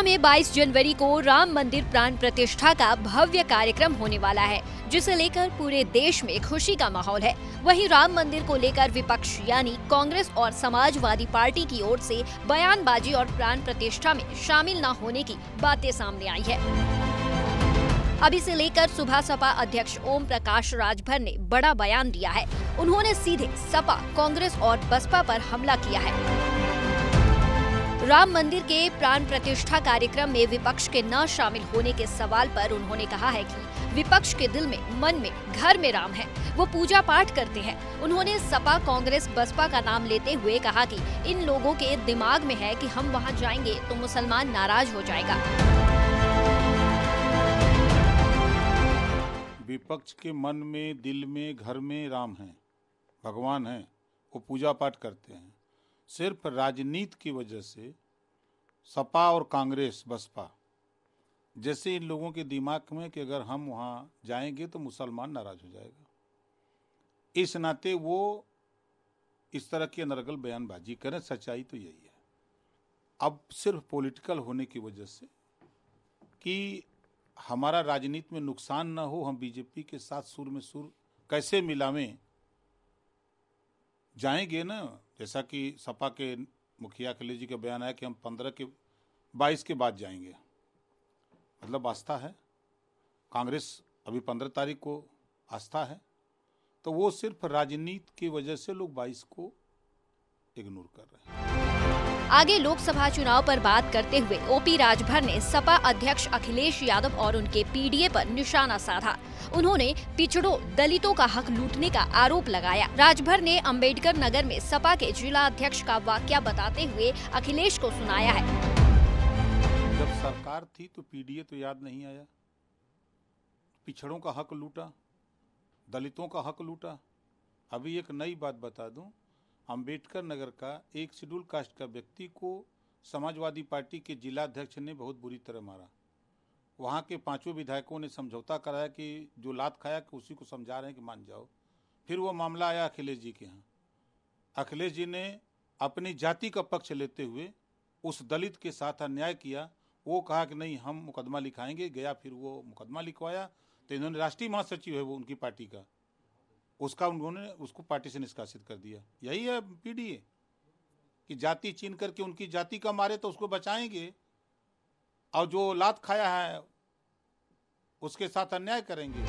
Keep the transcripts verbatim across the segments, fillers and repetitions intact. बसपा में बाईस जनवरी को राम मंदिर प्राण प्रतिष्ठा का भव्य कार्यक्रम होने वाला है, जिसे लेकर पूरे देश में खुशी का माहौल है। वहीं राम मंदिर को लेकर विपक्ष यानी कांग्रेस और समाजवादी पार्टी की ओर से बयानबाजी और प्राण प्रतिष्ठा में शामिल न होने की बातें सामने आई है। अब इसे लेकर सुबह सपा अध्यक्ष ओम प्रकाश राजभर ने बड़ा बयान दिया है। उन्होंने सीधे सपा, कांग्रेस और बसपा पर हमला किया है। राम मंदिर के प्राण प्रतिष्ठा कार्यक्रम में विपक्ष के न शामिल होने के सवाल पर उन्होंने कहा है कि विपक्ष के दिल में, मन में, घर में राम है, वो पूजा पाठ करते हैं। उन्होंने सपा, कांग्रेस, बसपा का नाम लेते हुए कहा कि इन लोगों के दिमाग में है कि हम वहाँ जाएंगे तो मुसलमान नाराज हो जाएगा। विपक्ष के मन में, दिल में, घर में राम हैं, भगवान हैं, वो पूजा पाठ करते हैं। सिर्फ राजनीति की वजह से सपा और कांग्रेस, बसपा जैसे इन लोगों के दिमाग में कि अगर हम वहाँ जाएंगे तो मुसलमान नाराज हो जाएगा, इस नाते वो इस तरह की अनर्गल बयानबाजी करें। सच्चाई तो यही है। अब सिर्फ पॉलिटिकल होने की वजह से कि हमारा राजनीति में नुकसान ना हो, हम बीजेपी के साथ सुर में सुर कैसे मिलावें, जाएंगे ना। जैसा कि सपा के मुखिया अखिलेश जी का बयान आया कि हम पंद्रह के बाईस के बाद जाएंगे, मतलब आस्था है। कांग्रेस अभी पंद्रह तारीख को आस्था है, तो वो सिर्फ राजनीति की वजह से लोग बाईस को इग्नोर कर रहे हैं। आगे लोकसभा चुनाव पर बात करते हुए ओपी राजभर ने सपा अध्यक्ष अखिलेश यादव और उनके पीडीए पर निशाना साधा। उन्होंने पिछड़ों, दलितों का हक लूटने का आरोप लगाया। राजभर ने अंबेडकर नगर में सपा के जिला अध्यक्ष का वाकया बताते हुए अखिलेश को सुनाया है। जब सरकार थी तो पीडीए तो याद नहीं आया, पिछड़ों का हक लूटा, दलितों का हक लूटा। अभी एक नई बात बता दूं, अंबेडकर नगर का एक शेड्यूल कास्ट का व्यक्ति को समाजवादी पार्टी के जिलाध्यक्ष ने बहुत बुरी तरह मारा। वहाँ के पांचों विधायकों ने समझौता कराया कि जो लात खाया कि उसी को समझा रहे हैं कि मान जाओ। फिर वो मामला आया अखिलेश जी के यहाँ। अखिलेश जी ने अपनी जाति का पक्ष लेते हुए उस दलित के साथ अन्याय किया। वो कहा कि नहीं, हम मुकदमा लिखाएंगे, गया फिर वो मुकदमा लिखवाया। तो इन्होंने राष्ट्रीय महासचिव है वो उनकी पार्टी का, उसका उन्होंने उसको पार्टी से निष्कासित कर दिया। यही है पीडीए कि जाति छीन करके उनकी जाति का मारे तो उसको बचाएंगे, और जो लात खाया है उसके साथ अन्याय करेंगे।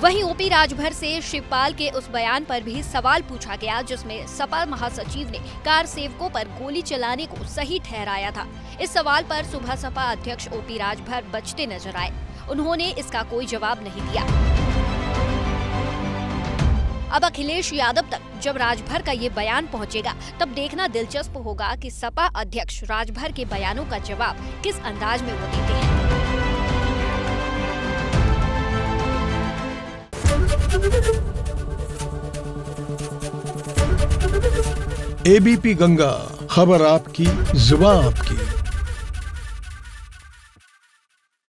वहीं ओपी राजभर से शिवपाल के उस बयान पर भी सवाल पूछा गया जिसमें सपा महासचिव ने कार सेवकों पर गोली चलाने को सही ठहराया था। इस सवाल पर सुबह सपा अध्यक्ष ओपी राजभर बचते नजर आए। उन्होंने इसका कोई जवाब नहीं दिया। अब अखिलेश यादव तक जब राजभर का ये बयान पहुंचेगा, तब देखना दिलचस्प होगा कि सपा अध्यक्ष राजभर के बयानों का जवाब किस अंदाज में वो देते हैं। एबीपी गंगा, खबर आपकी, जुबान आपकी।